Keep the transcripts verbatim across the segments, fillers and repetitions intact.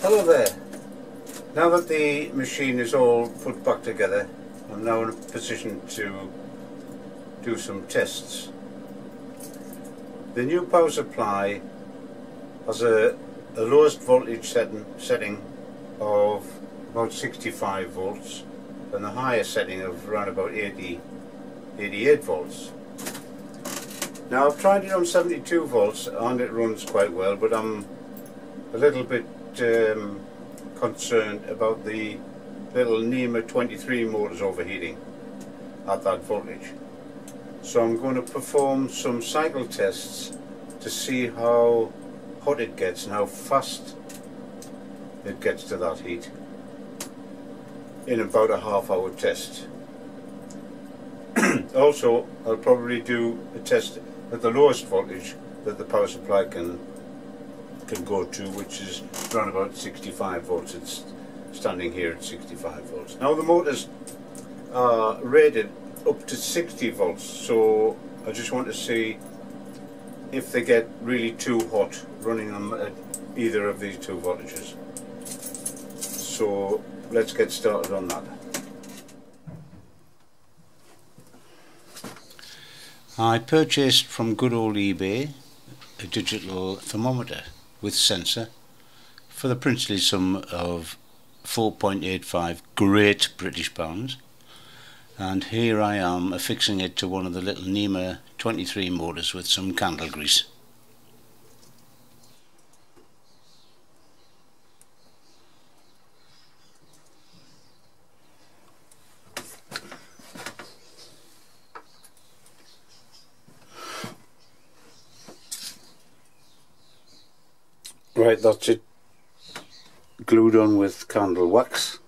Hello there. Now that the machine is all put back together, I'm now in a position to do some tests. The new power supply has a, a lowest voltage setting, setting of about sixty-five volts and the highest setting of around about eighty, eighty-eight volts. Now I've tried it on seventy-two volts and it runs quite well, but I'm a little bit um, concerned about the little NEMA twenty-three motors overheating at that voltage. So I'm going to perform some cycle tests to see how hot it gets and how fast it gets to that heat in about a half hour test. Also, I'll probably do a test at the lowest voltage that the power supply can can go to, which is around about sixty-five volts. It's standing here at sixty-five volts. Now the motors are rated up to sixty volts, so I just want to see if they get really too hot running them at either of these two voltages. So let's get started on that. I purchased from good old eBay a digital thermometer with sensor for the princely sum of four point eight five great British pounds, and here I am affixing it to one of the little NEMA twenty-three motors with some candle grease. Right, that's it, glued on with candle wax.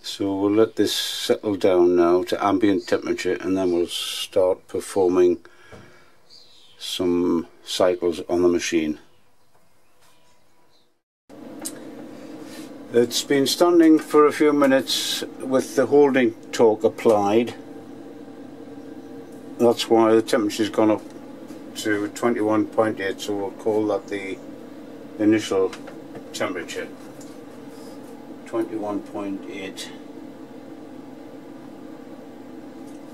So we'll let this settle down now to ambient temperature, and then we'll start performing some cycles on the machine. It's been standing for a few minutes with the holding torque applied. That's why the temperature's gone up to twenty-one point eight, so we'll call that the initial temperature, twenty-one point eight.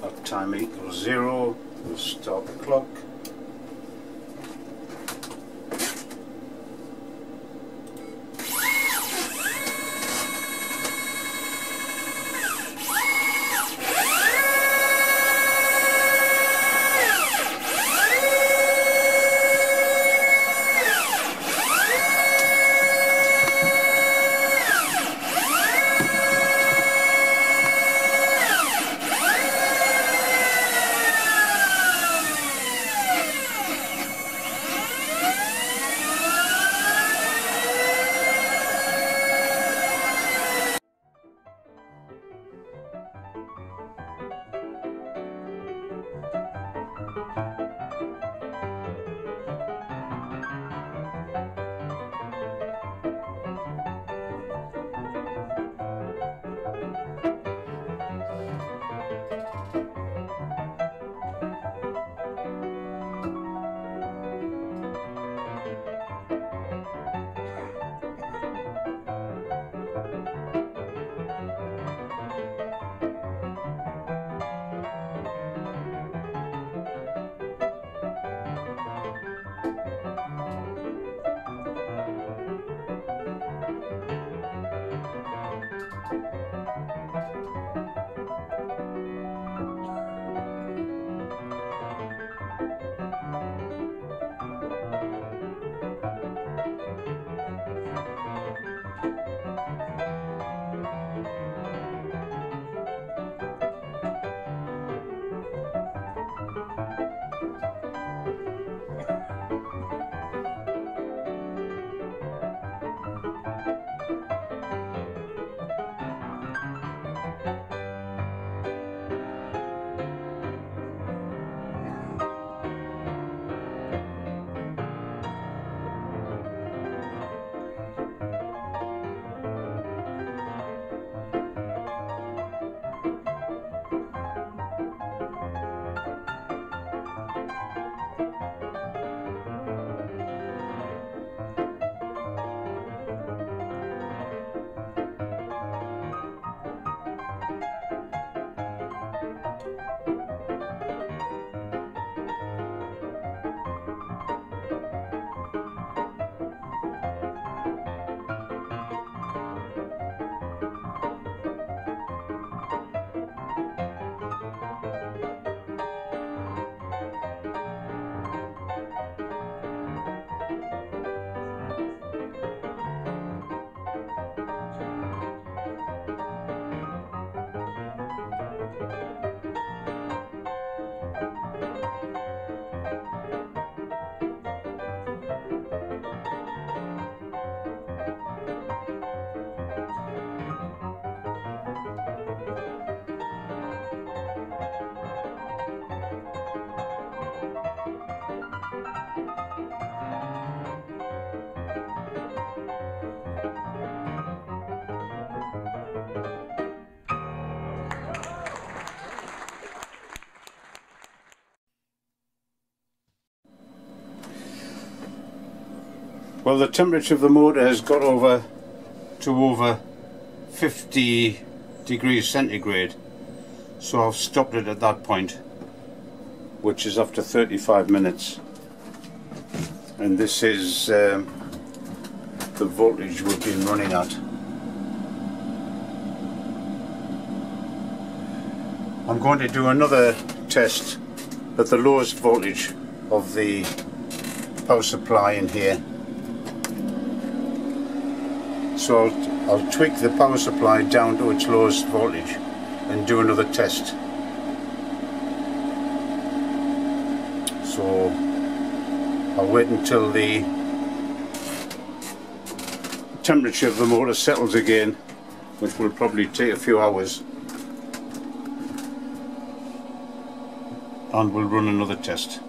At time equals zero, we'll start the clock. Well, the temperature of the motor has got over to over fifty degrees centigrade, so I've stopped it at that point, which is after thirty-five minutes, and this is um, the voltage we've been running at. I'm going to do another test at the lowest voltage of the power supply in here. So I'll, I'll tweak the power supply down to its lowest voltage and do another test. So I'll wait until the temperature of the motor settles again, which will probably take a few hours, and we'll run another test.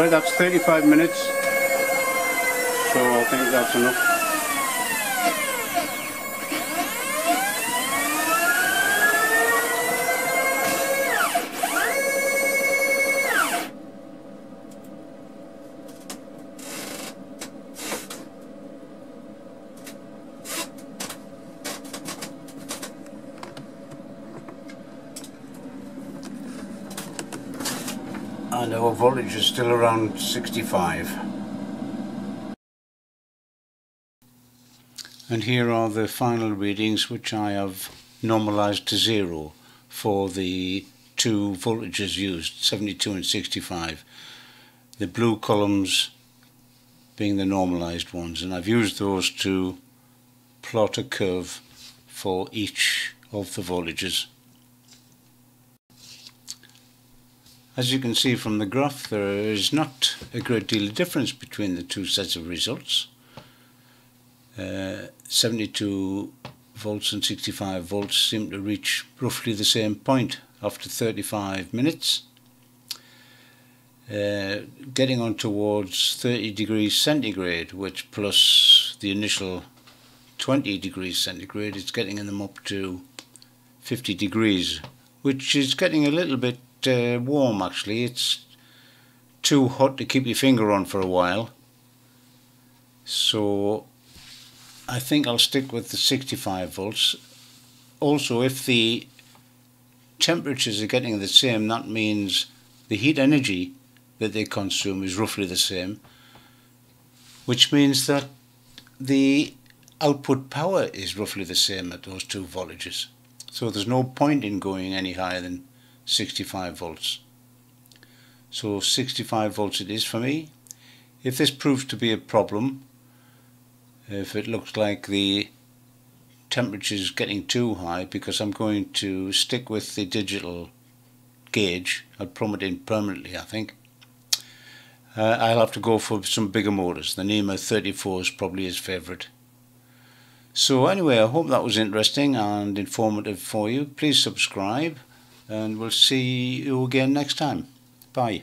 Right, that's thirty-five minutes, so I think that's enough. And our voltage is still around sixty-five. And here are the final readings, which I have normalized to zero for the two voltages used, seventy-two and sixty-five. The blue columns being the normalized ones, and I've used those to plot a curve for each of the vollages. As you can see from the graph, there is not a great deal of difference between the two sets of results. Uh, seventy-two volts and sixty-five volts seem to reach roughly the same point after thirty-five minutes. Uh, getting on towards thirty degrees centigrade, which plus the initial twenty degrees centigrade, it's getting them up to fifty degrees, which is getting a little bit uh, warm actually. It's too hot to keep your finger on for a while, so I think I'll stick with the sixty-five volts. Also, if the temperatures are getting the same, that means the heat energy that they consume is roughly the same, which means that the output power is roughly the same at those two voltages. So there's no point in going any higher than sixty-five volts. So sixty-five volts it is for me. If this proves to be a problem, if it looks like the temperature is getting too high, because I'm going to stick with the digital gauge, I'll plummet in permanently I think. Uh, I'll have to go for some bigger motors. The NEMA thirty-four is probably his favourite. So anyway, I hope that was interesting and informative for you. Please subscribe and we'll see you again next time. Bye.